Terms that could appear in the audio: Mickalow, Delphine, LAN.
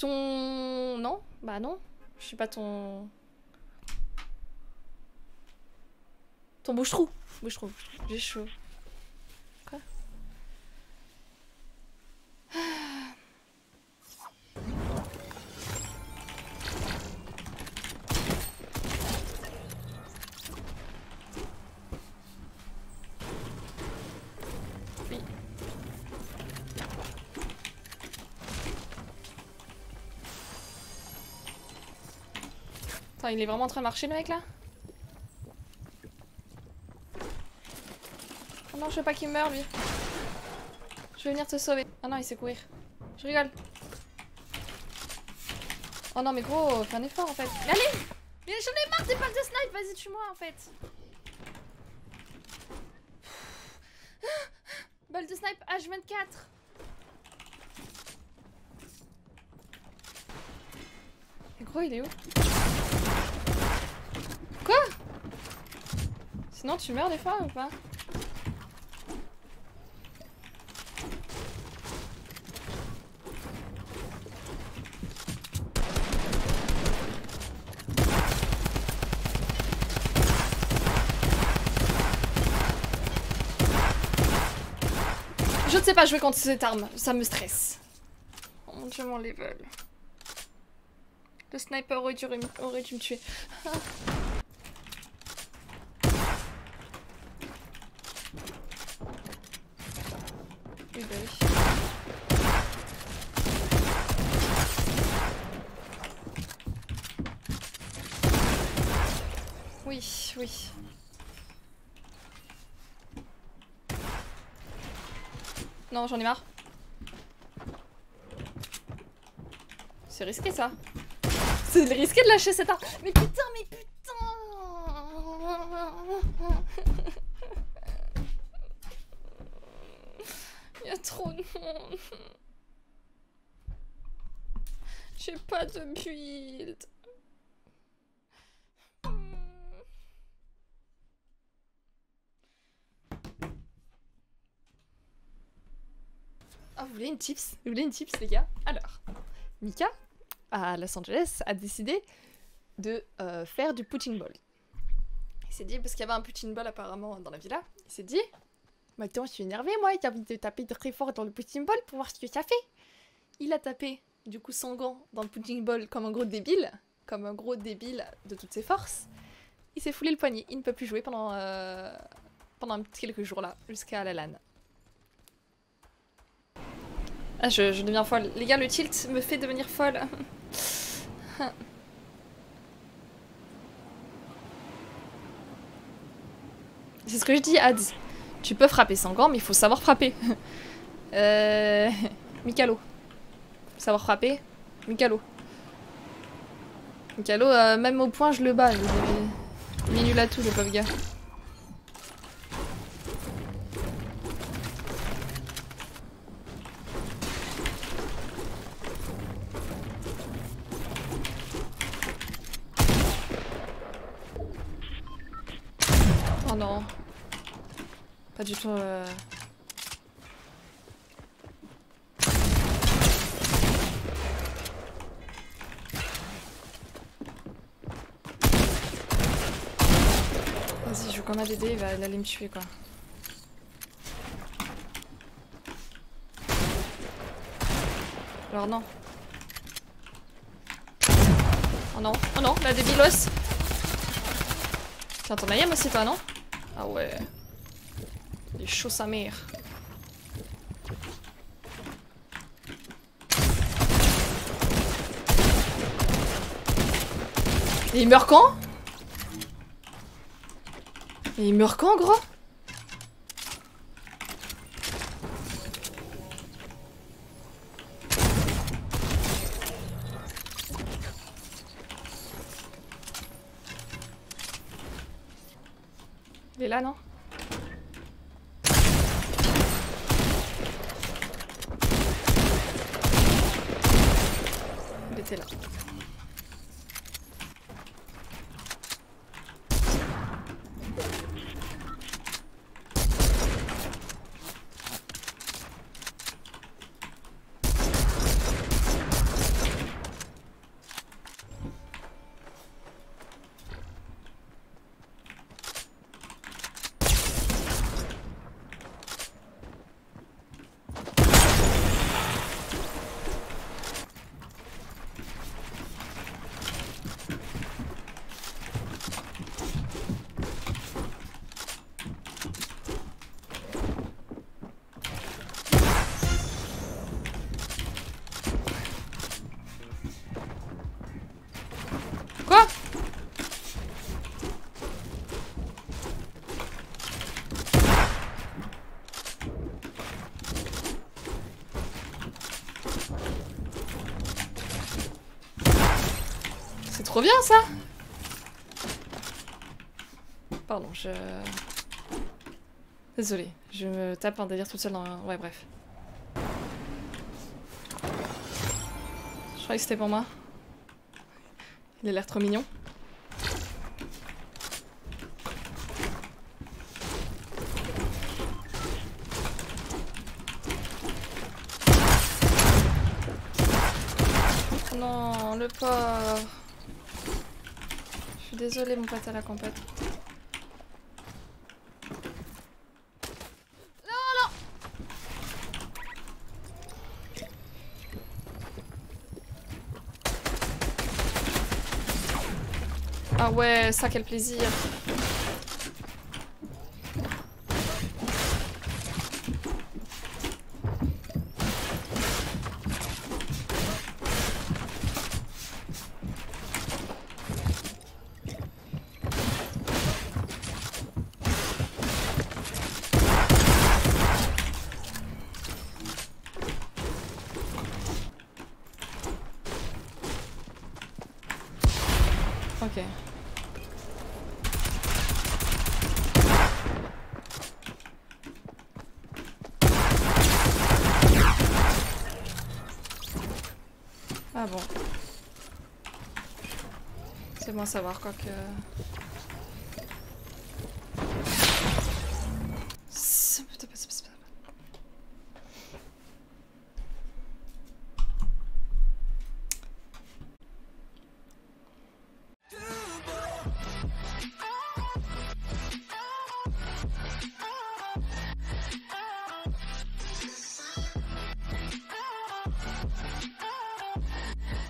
ton... Non? Bah non. Je suis pas ton... Ton bouche-trou. Bouche-trou. J'ai chaud. Quoi? Attends, il est vraiment en train de marcher le mec là? Oh non, je veux pas qu'il meure lui. Je vais venir te sauver. Ah non, il sait courir. Je rigole. Oh non mais gros, fais un effort en fait. Mais allez! Mais j'en ai marre des balles de snipe, vas-y tue-moi en fait. Balle de snipe H24. Mais gros, il est où? Quoi? Sinon tu meurs des fois ou pas? Je ne sais pas jouer contre cette arme, ça me stresse. Oh mon dieu, mon level. Le sniper aurait dû me tuer. Oui, oui. Non, j'en ai marre. C'est risqué ça. C'est risqué de lâcher cette arme. Mais putain, mais putain. Il y a trop de monde. J'ai pas de build. Ah, vous voulez une tips? Vous voulez une tips, les gars? Alors, Mika, à Los Angeles, a décidé de faire du punching ball. Il s'est dit, parce qu'il y avait un punching ball apparemment dans la villa, il s'est dit, maintenant je suis énervé, moi, j'ai envie de taper très fort dans le punching ball pour voir ce que ça fait. Il a tapé, du coup, son gant dans le punching ball comme un gros débile de toutes ses forces. Il s'est foulé le poignet, il ne peut plus jouer pendant, pendant quelques jours là, jusqu'à la LAN. Ah, je deviens folle. Les gars, le tilt me fait devenir folle. C'est ce que je dis, Ads. Tu peux frapper sans gants, mais il faut savoir frapper. Mickalow. Faut savoir frapper. Mickalow. Mickalow, même au point, je le bats. Il est nul à tout, le pauvre gars. Non, pas du tout. Vas-y, je joue comme un DD, il va aller me tuer quoi. Alors non. Oh non, la débilos. Tiens, t'en as yam aussi toi, non? Ah ouais. Il est chaud sa mère. Et il meurt quand? Et il meurt quand, gros? Il est là, non? Il était là. trop bien ça. Pardon, je... Désolée, je me tape un délire toute seule dans un... Ouais, bref. Je croyais que c'était pour moi. Il a l'air trop mignon. Non, le pauvre. Je suis désolée, mon pote à la compète. Ah ouais, ça quel plaisir. Ok. Ah bon. C'est bon à savoir, quoique...